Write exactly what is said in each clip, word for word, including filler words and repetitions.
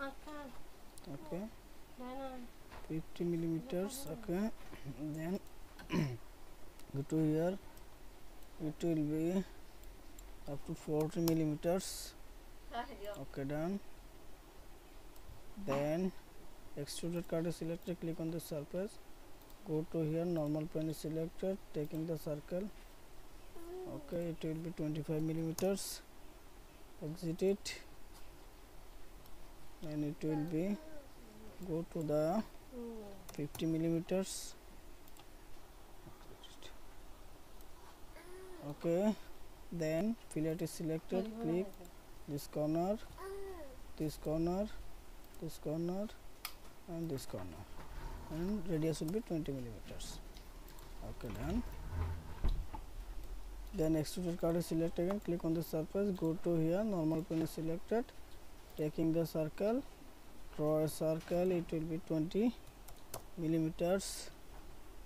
Okay, fifty millimeters. Okay, then go to here, it will be up to forty millimeters. Okay, done. Then extruded card is selected, click on the surface, go to here, normal plane is selected, taking the circle. Okay, it will be twenty-five millimeters. Exit it, and it will be go to the fifty millimeters. Okay, then fillet is selected, click this corner, this corner, this corner, and this corner, and radius will be twenty millimeters. Okay, done. Then extruded card is selected, again click on the surface, go to here, normal plane is selected, taking the circle, draw a circle, it will be twenty millimeters,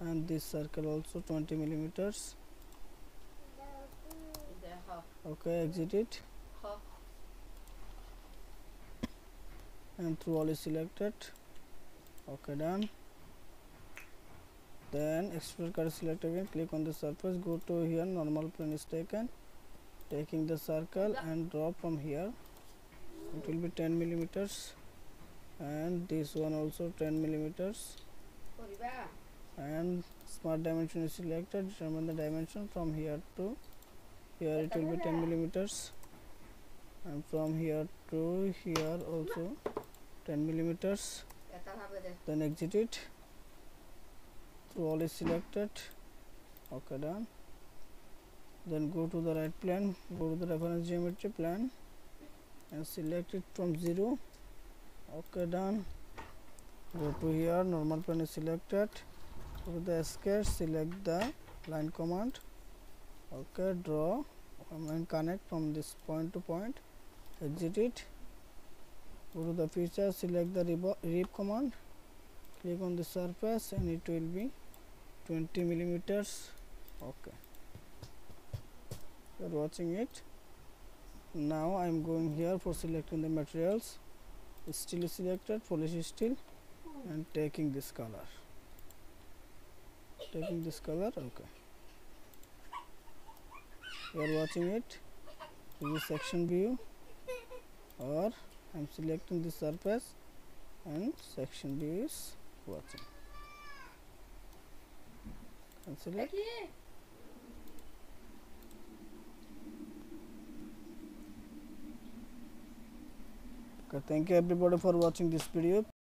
and this circle also twenty millimeters. Okay, exit it, and through all is selected. Okay, done. Then extrude card is selected, again click on the surface, go to here, normal plane is taken, taking the circle and draw from here, it will be ten millimeters, and this one also ten millimeters, and smart dimension is selected, determine the dimension from here to here, it will be ten millimeters, and from here to here also ten millimeters. Then exit it, through all is selected. Okay, done. Then go to the right plane, go to the reference geometry plane, and select it from zero. Okay, done. Go to here, normal plane is selected, go to the escape, select the line command. Okay, draw and connect from this point to point. Exit it, go to the feature, select the rib, rib command, click on the surface, and it will be twenty millimeters. Okay, you are watching it. Now I am going here for selecting the materials. Steel is selected, polished steel, and taking this color, taking this color. Okay, you are watching it. This section view, or I am selecting the surface, and section view is watching. Cancel it. Okay, thank you everybody for watching this video.